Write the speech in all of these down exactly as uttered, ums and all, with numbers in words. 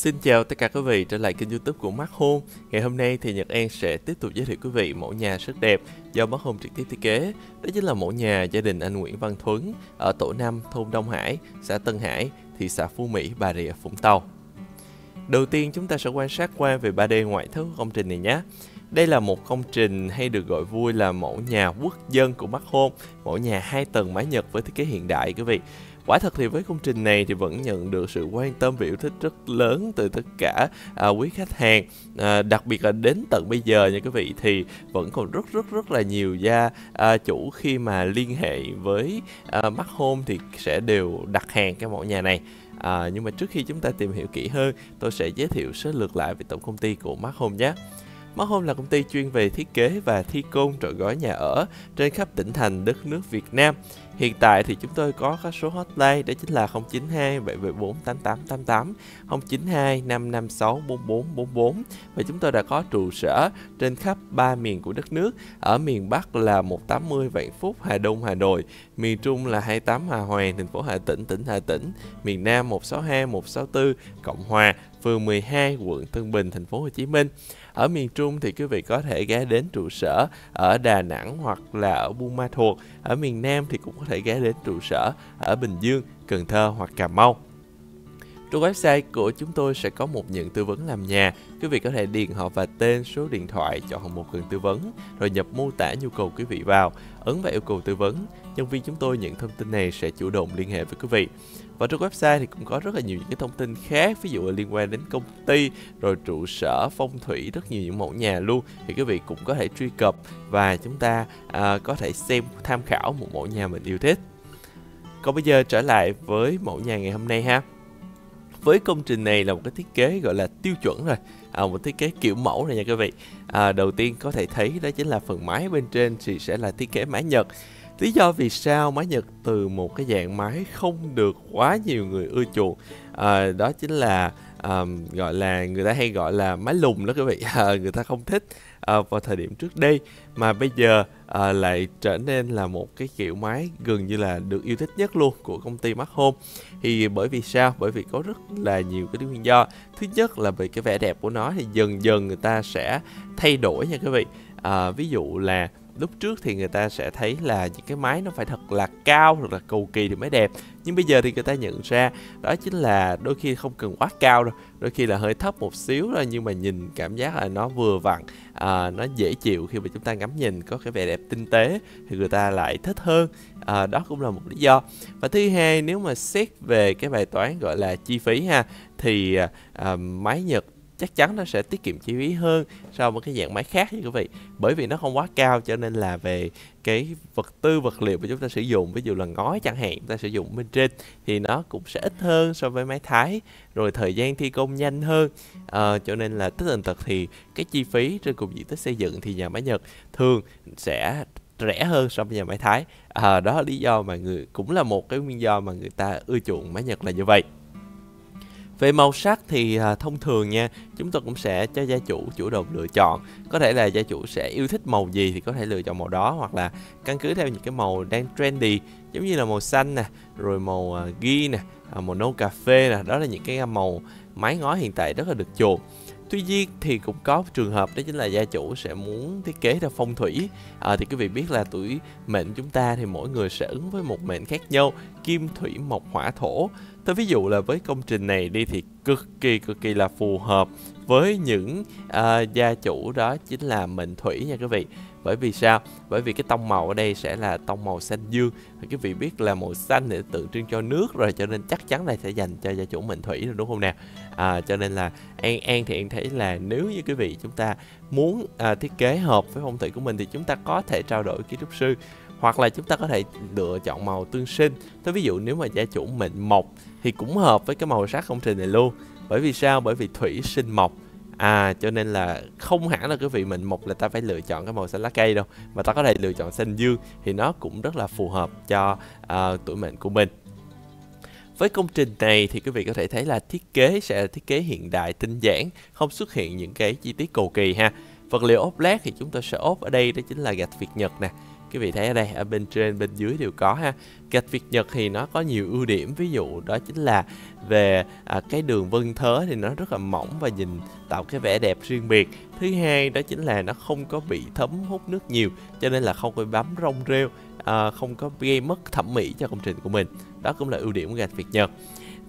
Xin chào tất cả quý vị trở lại kênh YouTube của MAXHOME. Ngày hôm nay thì Nhật An sẽ tiếp tục giới thiệu quý vị mẫu nhà rất đẹp do MAXHOME trực tiếp thiết kế. Đó chính là mẫu nhà gia đình anh Nguyễn Văn Thuấn ở tổ năm thôn Đông Hải, xã Tân Hải, thị xã Phu Mỹ, Bà Rịa-Vũng Tàu. Đầu tiên chúng ta sẽ quan sát qua về ba D ngoại thất công trình này nhé. Đây là một công trình hay được gọi vui là mẫu nhà quốc dân của MAXHOME, mẫu nhà hai tầng mái Nhật với thiết kế hiện đại quý vị. Quả thật thì với công trình này thì vẫn nhận được sự quan tâm và yêu thích rất lớn từ tất cả à, quý khách hàng, à, đặc biệt là đến tận bây giờ nha quý vị, thì vẫn còn rất rất rất là nhiều gia à, chủ khi mà liên hệ với à, MAXHOME thì sẽ đều đặt hàng cái mẫu nhà này. à, Nhưng mà trước khi chúng ta tìm hiểu kỹ hơn, tôi sẽ giới thiệu sơ lược lại về tổng công ty của MAXHOME nhé. MAXHOME là công ty chuyên về thiết kế và thi công trọn gói nhà ở trên khắp tỉnh thành đất nước Việt Nam. Hiện tại thì chúng tôi có các số hotline đó chính là không chín hai bảy bảy bốn tám tám tám tám, không chín hai năm năm sáu bốn bốn bốn bốn và chúng tôi đã có trụ sở trên khắp ba miền của đất nước. Ở miền Bắc là một tám không Vạn Phúc, Hà Đông, Hà Nội, miền Trung là hai tám Hòa Hoàn, thành phố Hà Tĩnh, tỉnh Hà Tĩnh, miền Nam một sáu hai một sáu tư Cộng Hòa, phường mười hai, quận Tân Bình, thành phố Hồ Chí Minh. Ở miền Trung thì quý vị có thể ghé đến trụ sở ở Đà Nẵng hoặc là ở Buôn Ma Thuột. Ở miền Nam thì cũng có thể ghé đến trụ sở ở Bình Dương, Cần Thơ hoặc Cà Mau. Trên website của chúng tôi sẽ có một nhận tư vấn làm nhà. Quý vị có thể điền họ và tên, số điện thoại, chọn một cần tư vấn, rồi nhập mô tả nhu cầu quý vị vào, ấn vào yêu cầu tư vấn. Nhân viên chúng tôi nhận thông tin này sẽ chủ động liên hệ với quý vị. Và trên website thì cũng có rất là nhiều những cái thông tin khác, ví dụ là liên quan đến công ty, rồi trụ sở, phong thủy, rất nhiều những mẫu nhà luôn. Thì quý vị cũng có thể truy cập và chúng ta à, có thể xem, tham khảo một mẫu nhà mình yêu thích. Còn bây giờ trở lại với mẫu nhà ngày hôm nay ha. Với công trình này là một cái thiết kế gọi là tiêu chuẩn rồi, à, một thiết kế kiểu mẫu này nha quý vị. à, Đầu tiên có thể thấy đó chính là phần mái bên trên thì sẽ là thiết kế mái Nhật. Lý do vì sao mái Nhật từ một cái dạng mái không được quá nhiều người ưa chuộng, à, đó chính là à, gọi là người ta hay gọi là mái lùn đó quý vị. à, Người ta không thích à, vào thời điểm trước đây, mà bây giờ à, lại trở nên là một cái kiểu mái gần như là được yêu thích nhất luôn của công ty MAXHOME. Thì bởi vì sao? Bởi vì có rất là nhiều cái nguyên do. Thứ nhất là về cái vẻ đẹp của nó thì dần dần người ta sẽ thay đổi nha quý vị. à, Ví dụ là lúc trước thì người ta sẽ thấy là những cái mái nó phải thật là cao, thật là cầu kỳ thì mới đẹp. Nhưng bây giờ thì người ta nhận ra đó chính là đôi khi không cần quá cao đâu, đôi khi là hơi thấp một xíu thôi, nhưng mà nhìn cảm giác là nó vừa vặn, à, nó dễ chịu khi mà chúng ta ngắm nhìn, có cái vẻ đẹp tinh tế thì người ta lại thích hơn. à, Đó cũng là một lý do. Và thứ hai, nếu mà xét về cái bài toán gọi là chi phí ha, thì à, mái Nhật chắc chắn nó sẽ tiết kiệm chi phí hơn so với cái dạng máy khác như quý vị. Bởi vì nó không quá cao cho nên là về cái vật tư, vật liệu mà chúng ta sử dụng, ví dụ là ngói chẳng hạn, chúng ta sử dụng bên trên thì nó cũng sẽ ít hơn so với máy Thái. Rồi thời gian thi công nhanh hơn, à, cho nên là tích hình tật thì cái chi phí trên cùng diện tích xây dựng thì nhà máy Nhật thường sẽ rẻ hơn so với nhà máy Thái. à, Đó là lý do mà người, cũng là một cái nguyên do mà người ta ưa chuộng máy Nhật là như vậy. Về màu sắc thì à, thông thường nha, chúng tôi cũng sẽ cho gia chủ chủ động lựa chọn. Có thể là gia chủ sẽ yêu thích màu gì thì có thể lựa chọn màu đó, hoặc là căn cứ theo những cái màu đang trendy, giống như là màu xanh nè, rồi màu à, ghi nè, à, màu nâu cà phê nè. Đó là những cái màu mái ngói hiện tại rất là được chuộng. Tuy nhiên thì cũng có trường hợp đó chính là gia chủ sẽ muốn thiết kế theo phong thủy. à, Thì quý vị biết là tuổi mệnh chúng ta thì mỗi người sẽ ứng với một mệnh khác nhau, kim, thủy, mộc, hỏa, thổ. Tôi ví dụ là với công trình này đi thì cực kỳ cực kỳ là phù hợp với những à, gia chủ đó chính là mệnh thủy nha quý vị. Bởi vì sao? Bởi vì cái tông màu ở đây sẽ là tông màu xanh dương. Thì quý vị biết là màu xanh để tượng trưng cho nước rồi, cho nên chắc chắn là sẽ dành cho gia chủ mệnh thủy rồi, đúng không nào? à, Cho nên là An An thì An thấy là nếu như quý vị chúng ta muốn à, thiết kế hợp với phong thủy của mình thì chúng ta có thể trao đổi kiến trúc sư, hoặc là chúng ta có thể lựa chọn màu tương sinh. Thế ví dụ nếu mà gia chủ mệnh mộc thì cũng hợp với cái màu sắc công trình này luôn. Bởi vì sao? Bởi vì thủy sinh mộc. À, cho nên là không hẳn là quý vị mệnh mộc là ta phải lựa chọn cái màu xanh lá cây đâu, mà ta có thể lựa chọn xanh dương thì nó cũng rất là phù hợp cho uh, tuổi mệnh của mình. Với công trình này thì quý vị có thể thấy là thiết kế sẽ là thiết kế hiện đại, tinh giản, không xuất hiện những cái chi tiết cầu kỳ ha. Vật liệu ốp lát thì chúng tôi sẽ ốp ở đây đó chính là gạch Việt Nhật nè, Quý vị thấy ở đây, ở bên trên, bên dưới đều có ha. Gạch Việt Nhật thì nó có nhiều ưu điểm, ví dụ đó chính là về à, cái đường vân thớ thì nó rất là mỏng và nhìn tạo cái vẻ đẹp riêng biệt. Thứ hai đó chính là nó không có bị thấm hút nước nhiều, cho nên là không có bám rong rêu, à, không có gây mất thẩm mỹ cho công trình của mình. Đó cũng là ưu điểm của gạch Việt Nhật.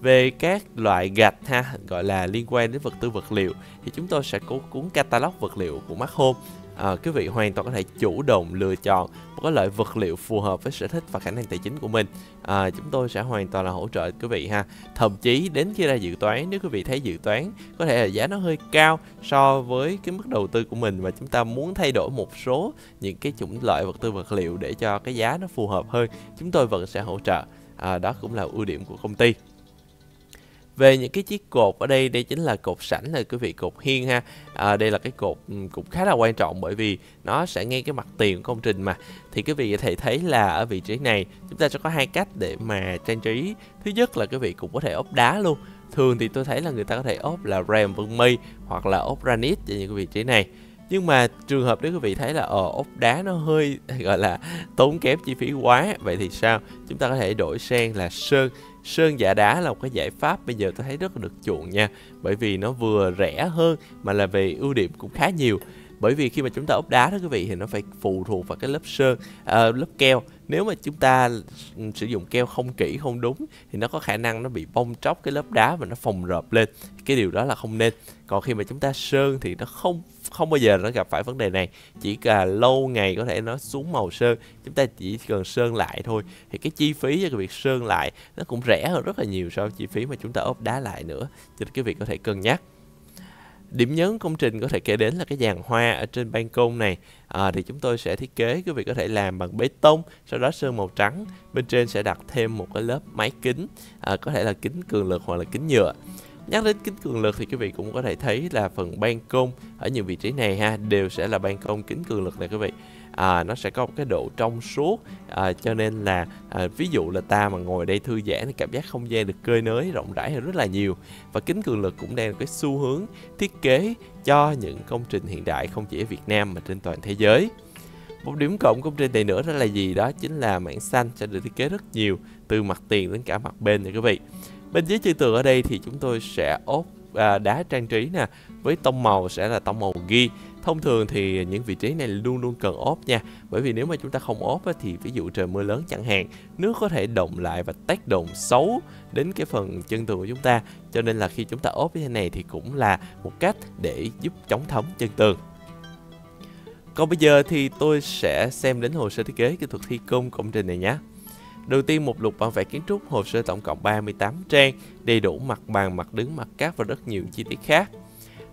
Về các loại gạch ha, gọi là liên quan đến vật tư vật liệu thì chúng tôi sẽ có cuốn catalog vật liệu của MAXHOME. À, quý vị hoàn toàn có thể chủ động lựa chọn một cái loại vật liệu phù hợp với sở thích và khả năng tài chính của mình. À, chúng tôi sẽ hoàn toàn là hỗ trợ quý vị ha. Thậm chí đến khi ra dự toán, nếu quý vị thấy dự toán có thể là giá nó hơi cao so với cái mức đầu tư của mình và chúng ta muốn thay đổi một số những cái chủng loại vật tư vật liệu để cho cái giá nó phù hợp hơn, chúng tôi vẫn sẽ hỗ trợ. À, đó cũng là ưu điểm của công ty. Về những cái chiếc cột ở đây, đây chính là cột sảnh, là quý vị cột hiên ha. À, đây là cái cột cũng khá là quan trọng bởi vì nó sẽ ngay cái mặt tiền của công trình mà. Thì quý vị có thể thấy là ở vị trí này chúng ta sẽ có hai cách để mà trang trí. Thứ nhất là quý vị cũng có thể ốp đá luôn. Thường thì tôi thấy là người ta có thể ốp là rèm vân mây hoặc là ốp granite cho những cái vị trí này. Nhưng mà trường hợp nếu quý vị thấy là ờ, ốp đá nó hơi gọi là tốn kém chi phí quá, vậy thì sao? Chúng ta có thể đổi sang là sơn. Sơn dạ đá là một cái giải pháp bây giờ tôi thấy rất là được chuộng nha. Bởi vì nó vừa rẻ hơn mà là về ưu điểm cũng khá nhiều. Bởi vì khi mà chúng ta ốp đá đó quý vị thì nó phải phụ thuộc vào cái lớp sơn, à, lớp keo. Nếu mà chúng ta sử dụng keo không kỹ, không đúng thì nó có khả năng nó bị bong tróc cái lớp đá và nó phồng rộp lên. Cái điều đó là không nên. Còn khi mà chúng ta sơn thì nó không không bao giờ nó gặp phải vấn đề này. Chỉ là lâu ngày có thể nó xuống màu sơn, chúng ta chỉ cần sơn lại thôi. Thì cái chi phí cho cái việc sơn lại nó cũng rẻ hơn rất là nhiều so với chi phí mà chúng ta ốp đá lại nữa. Cho nên cái việc có thể cân nhắc. Điểm nhấn công trình có thể kể đến là cái giàn hoa ở trên ban công này. À, thì chúng tôi sẽ thiết kế, quý vị có thể làm bằng bê tông, sau đó sơn màu trắng. Bên trên sẽ đặt thêm một cái lớp máy kính, à, có thể là kính cường lực hoặc là kính nhựa. Nhắc đến kính cường lực thì quý vị cũng có thể thấy là phần ban công ở những vị trí này ha, đều sẽ là ban công kính cường lực này quý vị. À, nó sẽ có một cái độ trong suốt, à, cho nên là à, ví dụ là ta mà ngồi đây thư giãn thì cảm giác không gian được cơi nới rộng rãi hơn rất là nhiều. Và kính cường lực cũng đang là cái xu hướng thiết kế cho những công trình hiện đại không chỉ ở Việt Nam mà trên toàn thế giới. Một điểm cộng công trình này nữa đó là gì? Đó chính là mảng xanh sẽ được thiết kế rất nhiều, từ mặt tiền đến cả mặt bên này quý vị. Bên dưới chân tường ở đây thì chúng tôi sẽ ốp à, đá trang trí nè, với tông màu sẽ là tông màu ghi. Thông thường thì những vị trí này luôn luôn cần ốp nha. Bởi vì nếu mà chúng ta không ốp á, thì ví dụ trời mưa lớn chẳng hạn, nước có thể đọng lại và tác động xấu đến cái phần chân tường của chúng ta. Cho nên là khi chúng ta ốp như thế này thì cũng là một cách để giúp chống thấm chân tường. Còn bây giờ thì tôi sẽ xem đến hồ sơ thiết kế kỹ thuật thi công công trình này nhé. Đầu tiên, một lục bản vẽ kiến trúc, hồ sơ tổng cộng ba mươi tám trang, đầy đủ mặt bằng, mặt đứng, mặt cát và rất nhiều chi tiết khác.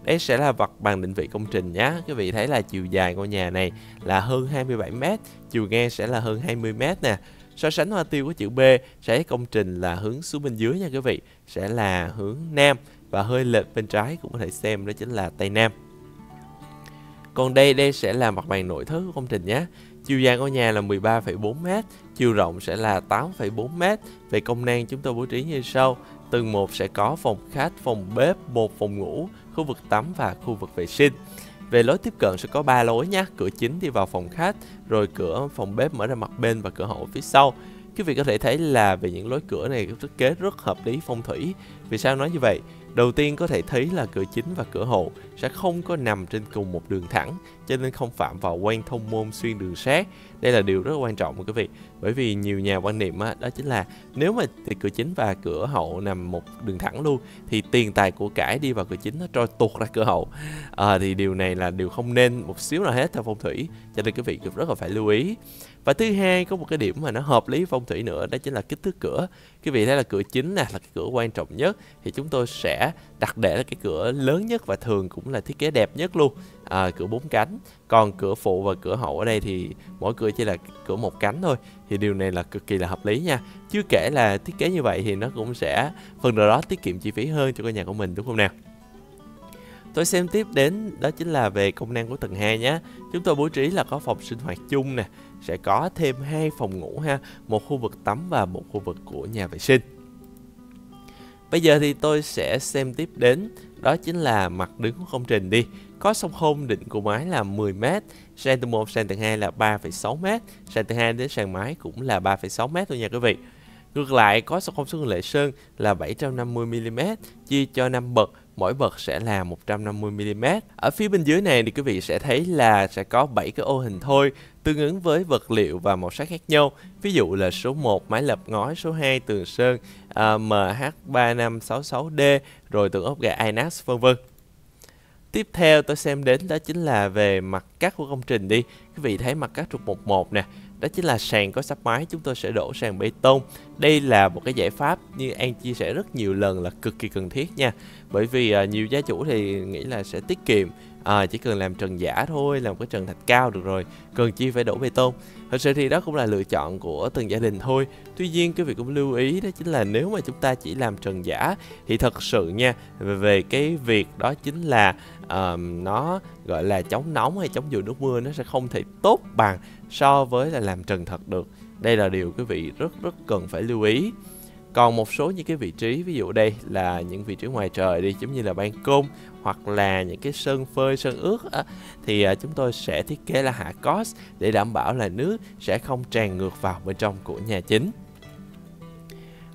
Đây sẽ là mặt bằng định vị công trình nhé. Quý vị thấy là chiều dài ngôi nhà này là hơn hai mươi bảy mét, chiều ngang sẽ là hơn hai mươi mét nè. So sánh hoa tiêu của chữ B sẽ công trình là hướng xuống bên dưới nha quý vị, sẽ là hướng nam và hơi lệch bên trái cũng có thể xem đó chính là tây nam. Còn đây, đây sẽ là mặt bằng nội thất của công trình nhé. Chiều dài ngôi nhà là mười ba phẩy bốn mét, chiều rộng sẽ là tám phẩy bốn mét. Về công năng chúng tôi bố trí như sau. Tầng một sẽ có phòng khách, phòng bếp, một phòng ngủ, khu vực tắm và khu vực vệ sinh. Về lối tiếp cận sẽ có ba lối nhé. Cửa chính đi vào phòng khách, rồi cửa phòng bếp mở ra mặt bên và cửa hậu phía sau. Quý vị có thể thấy là về những lối cửa này thiết kế rất hợp lý phong thủy. Vì sao nói như vậy? Đầu tiên có thể thấy là cửa chính và cửa hậu sẽ không có nằm trên cùng một đường thẳng, cho nên không phạm vào quan thông môn xuyên đường sát. Đây là điều rất quan trọng quý vị. Bởi vì nhiều nhà quan niệm đó, đó chính là nếu mà cửa chính và cửa hậu nằm một đường thẳng luôn thì tiền tài của cải đi vào cửa chính nó trôi tuột ra cửa hậu. À, thì điều này là điều không nên một xíu nào hết theo phong thủy, cho nên quý vị rất là phải lưu ý. Và thứ hai, có một cái điểm mà nó hợp lý phong thủy nữa, đó chính là kích thước cửa. Quý vị thấy là cửa chính nè, là cái cửa quan trọng nhất, thì chúng tôi sẽ đặt để là cái cửa lớn nhất và thường cũng là thiết kế đẹp nhất luôn, à, cửa bốn cánh. Còn cửa phụ và cửa hậu ở đây thì mỗi cửa chỉ là cửa một cánh thôi, thì điều này là cực kỳ là hợp lý nha. Chưa kể là thiết kế như vậy thì nó cũng sẽ phần nào đó tiết kiệm chi phí hơn cho ngôi nhà của mình, đúng không nào? Tôi xem tiếp đến đó chính là về công năng của tầng hai nhé. Chúng tôi bố trí là có phòng sinh hoạt chung nè, sẽ có thêm hai phòng ngủ ha, một khu vực tắm và một khu vực của nhà vệ sinh. Bây giờ thì tôi sẽ xem tiếp đến, đó chính là mặt đứng của công trình đi. Có sông Hôn định của mái là mười mét, sàn từ một, sàn từ hai là ba phẩy sáu mét, sàn từ hai đến sàn mái cũng là ba phẩy sáu mét thôi nha quý vị. Ngược lại, có sông Hôn xuống Lệ Sơn là bảy trăm năm mươi mi li mét, chia cho năm bậc, mỗi bậc sẽ là một trăm năm mươi mi li mét. Ở phía bên dưới này thì quý vị sẽ thấy là sẽ có bảy cái ô hình thôi, tương ứng với vật liệu và màu sắc khác nhau. Ví dụ là số một mái lập ngói, số hai tường sơn uh, M H ba năm sáu sáu D, rồi tường ốp gà i nắc vân vân. Tiếp theo tôi xem đến đó chính là về mặt cắt của công trình đi. Quý vị thấy mặt cắt trục một một nè, đó chính là sàn có sáp mái, chúng tôi sẽ đổ sàn bê tông. Đây là một cái giải pháp như An chia sẻ rất nhiều lần là cực kỳ cần thiết nha. Bởi vì à, nhiều gia chủ thì nghĩ là sẽ tiết kiệm, à, chỉ cần làm trần giả thôi, làm cái trần thạch cao được rồi, cần chi phải đổ bê tông. Thật sự thì đó cũng là lựa chọn của từng gia đình thôi. Tuy nhiên quý vị cũng lưu ý đó chính là nếu mà chúng ta chỉ làm trần giả thì thật sự nha, về cái việc đó chính là Uh, nó gọi là chống nóng hay chống dừa nước mưa, nó sẽ không thể tốt bằng so với là làm trần thật được. Đây là điều quý vị rất rất cần phải lưu ý. Còn một số những cái vị trí, ví dụ đây là những vị trí ngoài trời đi, giống như là ban công hoặc là những cái sân phơi, sân ướt, thì chúng tôi sẽ thiết kế là hạ cos để đảm bảo là nước sẽ không tràn ngược vào bên trong của nhà chính.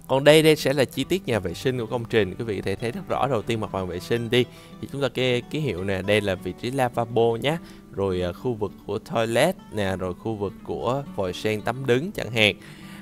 Còn đây đây sẽ là chi tiết nhà vệ sinh của công trình. Quý vị có thể thấy rất rõ, đầu tiên mặt bằng vệ sinh đi thì chúng ta cái ký hiệu nè, đây là vị trí lavabo nhé, rồi khu vực của toilet nè, rồi khu vực của vòi sen tắm đứng chẳng hạn.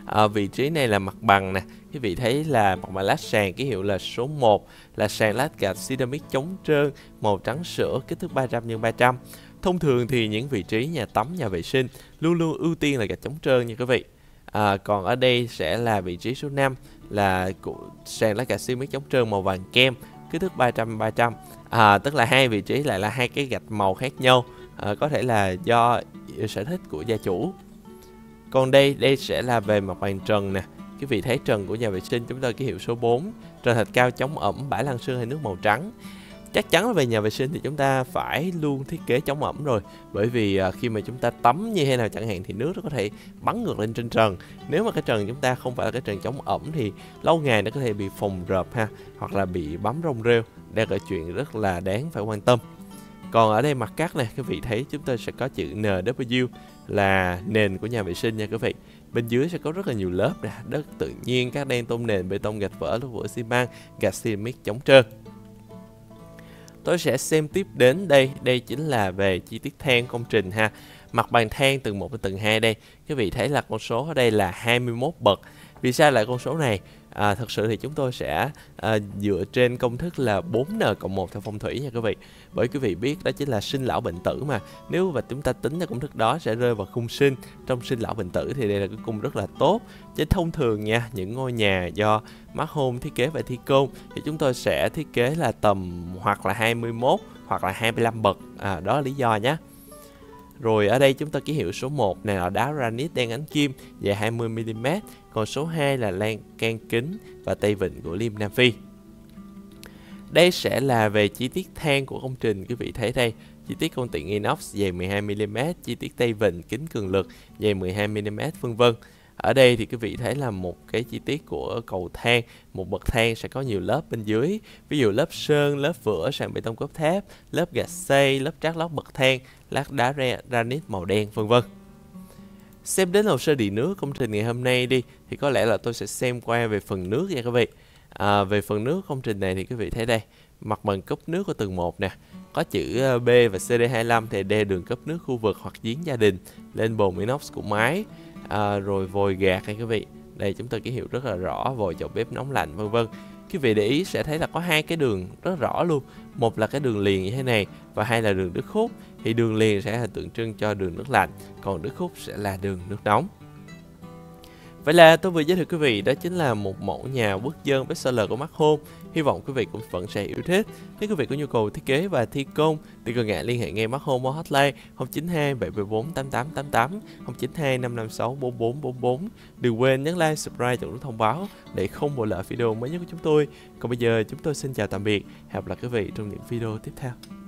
À, vị trí này là mặt bằng nè, quý vị thấy là mặt bằng lát sàn, ký hiệu là số một, là sàn lát gạch ceramic chống trơn màu trắng sữa, kích thước ba trăm nhân ba trăm. Thông thường thì những vị trí nhà tắm, nhà vệ sinh luôn luôn ưu tiên là gạch chống trơn nha quý vị. À, còn ở đây sẽ là vị trí số năm, là của sàn lá cà xi mít chống trơn màu vàng kem, kích thước ba trăm ba trăm. À, tức là hai vị trí lại là hai cái gạch màu khác nhau, à, có thể là do sở thích của gia chủ. Còn đây đây sẽ là về mặt bằng trần nè, quý vị thấy trần của nhà vệ sinh chúng ta ký hiệu số bốn, trần thạch cao chống ẩm, bãi lăn sương hay nước màu trắng. Chắc chắn là về nhà vệ sinh thì chúng ta phải luôn thiết kế chống ẩm rồi. Bởi vì khi mà chúng ta tắm như thế nào chẳng hạn thì nước nó có thể bắn ngược lên trên trần. Nếu mà cái trần chúng ta không phải là cái trần chống ẩm thì lâu ngày nó có thể bị phồng rộp ha, hoặc là bị bám rong rêu. Đây là chuyện rất là đáng phải quan tâm. Còn ở đây mặt cắt này, quý vị thấy chúng ta sẽ có chữ en vê kép là nền của nhà vệ sinh nha quý vị. Bên dưới sẽ có rất là nhiều lớp nè, đất tự nhiên, các đen tôm nền, bê tông, gạch vỡ, lớp vữa xi măng, gạch ceramic chống trơn. Tôi sẽ xem tiếp đến đây, đây chính là về chi tiết thang công trình ha. Mặt bằng thang tầng một đến tầng hai đây, quý vị thấy là con số ở đây là hai mươi mốt bậc. Vì sao lại con số này? À, thật sự thì chúng tôi sẽ à, dựa trên công thức là bốn n cộng một theo phong thủy nha quý vị. Bởi quý vị biết đó chính là sinh lão bệnh tử mà. Nếu mà chúng ta tính theo công thức đó sẽ rơi vào cung sinh. Trong sinh lão bệnh tử thì đây là cái cung rất là tốt. Chứ thông thường nha, những ngôi nhà do MAXHOME thiết kế và thi công thì chúng tôi sẽ thiết kế là tầm hoặc là hai mươi mốt hoặc là hai mươi lăm bậc, à, đó là lý do nhé. Rồi ở đây chúng ta ký hiệu số một này là đá granite đen ánh kim dài hai mươi mi li mét, còn số hai là lan can kính và tây vịnh của Liêm Nam Phi. Đây sẽ là về chi tiết thang của công trình, quý vị thấy đây, chi tiết con tiện inox dài mười hai mi li mét, chi tiết tây vịnh kính cường lực dài mười hai mi li mét vân vân. Ở đây thì quý vị thấy là một cái chi tiết của cầu thang, một bậc thang sẽ có nhiều lớp bên dưới, ví dụ lớp sơn, lớp vữa, sàn bê tông cốt thép, lớp gạch xây, lớp trát lót bậc thang, lát đá granite màu đen vân vân. Xem đến hồ sơ điện nước công trình ngày hôm nay đi thì có lẽ là tôi sẽ xem qua về phần nước nha quý vị. À, về phần nước công trình này thì quý vị thấy đây, mặt bằng cấp nước của tầng một nè, có chữ B và C D hai mươi lăm thì đe đường cấp nước khu vực hoặc giếng gia đình lên bồn inox của mái. À, rồi vòi gạt hay quý vị, đây chúng ta ký hiệu rất là rõ, vòi chậu bếp nóng lạnh vân vân. Quý vị để ý sẽ thấy là có hai cái đường rất rõ luôn, một là cái đường liền như thế này và hai là đường nước hút. Thì đường liền sẽ là tượng trưng cho đường nước lạnh, còn nước hút sẽ là đường nước nóng. Vậy là tôi vừa giới thiệu quý vị đó chính là một mẫu nhà quốc dân bachelor của MAXHOME. Hy vọng quý vị cũng vẫn sẽ yêu thích. Nếu quý vị có nhu cầu thiết kế và thi công thì đừng ngại liên hệ ngay MAXHOME hotline không chín hai bảy bốn tám tám tám tám, không chín hai năm năm sáu bốn bốn bốn bốn. Đừng quên nhấn like, subscribe và nút thông báo để không bỏ lỡ video mới nhất của chúng tôi. Còn bây giờ chúng tôi xin chào tạm biệt. Hẹn gặp lại quý vị trong những video tiếp theo.